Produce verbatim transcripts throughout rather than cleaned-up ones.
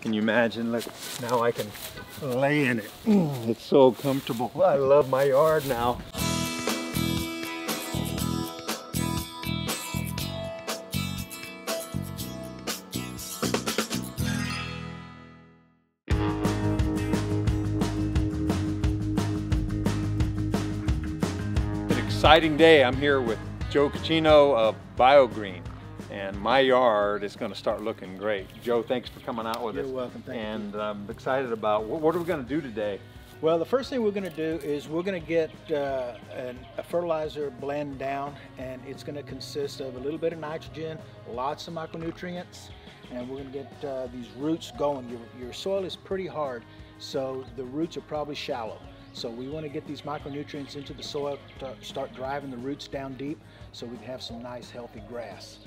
Can you imagine? Look, now I can lay in it. Mm, it's so comfortable. I love my yard now. Exciting day. I'm here with Joe Caccino of BioGreen, and my yard is going to start looking great. Joe, thanks for coming out with You're us. You're welcome. Thank and you. I'm excited about what, what are we going to do today? Well, the first thing we're going to do is we're going to get uh, an, a fertilizer blend down, and it's going to consist of a little bit of nitrogen, lots of micronutrients, and we're going to get uh, these roots going. Your, your soil is pretty hard, so the roots are probably shallow. So we want to get these micronutrients into the soil to start driving the roots down deep so we can have some nice healthy grass.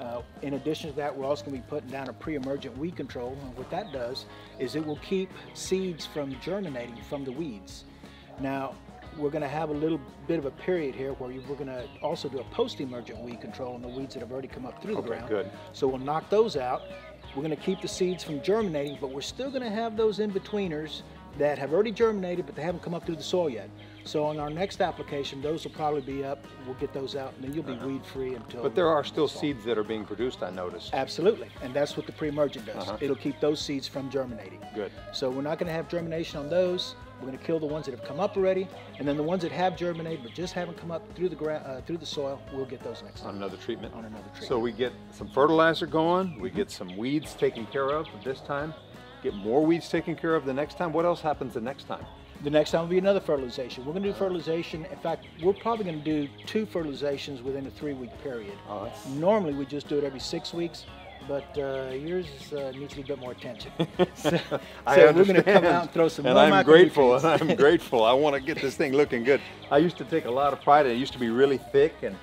Uh, in addition to that, we're also going to be putting down a pre-emergent weed control, and what that does is it will keep seeds from germinating from the weeds. Now we're going to have a little bit of a period here where we're going to also do a post-emergent weed control on the weeds that have already come up through the okay, ground. Good. So we'll knock those out. We're going to keep the seeds from germinating, but we're still going to have those in-betweeners that have already germinated, but they haven't come up through the soil yet. So on our next application, those will probably be up. We'll get those out, and then you'll be uh-huh. weed-free until... But there are still seeds that are being produced, I noticed. Absolutely, and that's what the pre-emergent does. Uh-huh. It'll keep those seeds from germinating. Good. So we're not gonna have germination on those. We're gonna kill the ones that have come up already, and then the ones that have germinated but just haven't come up through the ground, uh, through the soil, we'll get those next time. On another treatment? On another treatment. So we get some fertilizer going, we get some weeds taken care of this time, get more weeds taken care of the next time. What else happens the next time? The next time will be another fertilization. We're gonna do fertilization. In fact, we're probably gonna do two fertilizations within a three week period. Oh, that's... Normally we just do it every six weeks, but uh, yours uh, needs a little bit more attention. So, I so we're gonna come out and throw some and more I'm grateful, and I'm grateful. I wanna get this thing looking good. I used to take a lot of pride. It used to be really thick, and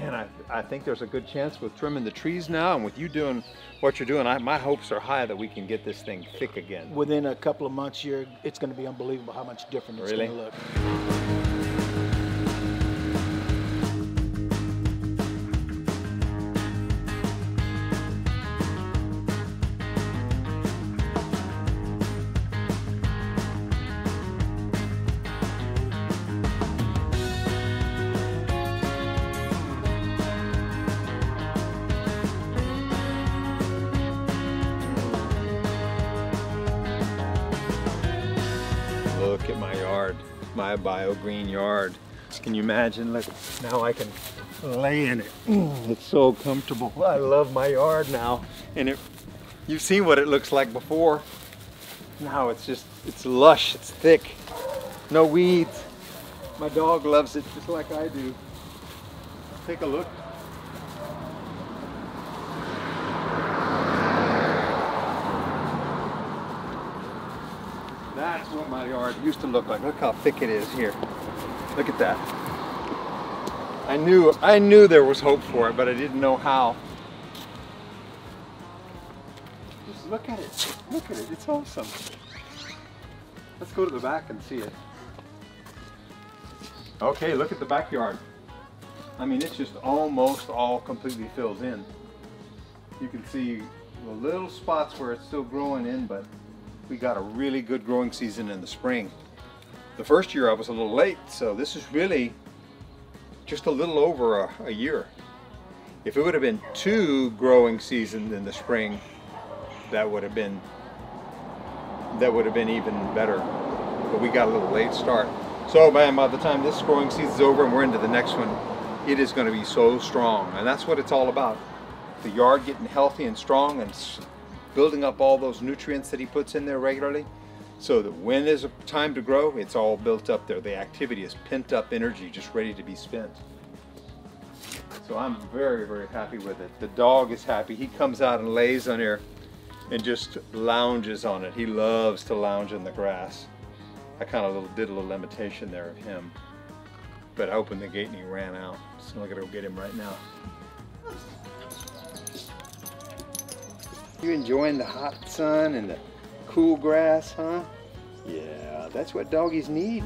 And I, I think there's a good chance with trimming the trees now and with you doing what you're doing, I, my hopes are high that we can get this thing thick again. Within a couple of months, you're, it's going to be unbelievable how much different it's really? going to look. Look at my yard, my BioGreen yard. Can you imagine? Look, now I can lay in it. Mm, it's so comfortable. I love my yard now. And it, you've seen what it looks like before. Now it's just, it's lush, it's thick, no weeds. My dog loves it just like I do. Take a look. That's what my yard used to look like. Look how thick it is here. Look at that. I knew, I knew there was hope for it, but I didn't know how. Just look at it. Look at it. It's awesome. Let's go to the back and see it. Okay, look at the backyard. I mean, it's just almost all completely fills in. You can see the little spots where it's still growing in, but we got a really good growing season in the spring. The first year I was a little late, so this is really just a little over a, a year. If it would have been two growing seasons in the spring, that would have been that would have been even better. But we got a little late start. So man, by the time this growing season is over and we're into the next one, it is going to be so strong, and that's what it's all about. The yard getting healthy and strong and building up all those nutrients that he puts in there regularly, so that when there's a time to grow, it's all built up there. The activity is pent up energy just ready to be spent. So I'm very, very happy with it. The dog is happy. He comes out and lays on here and just lounges on it. He loves to lounge in the grass. I kind of did a little imitation there of him, but I opened the gate and he ran out. So I'm gonna go get him right now. You enjoying the hot sun and the cool grass, huh? Yeah, that's what doggies need.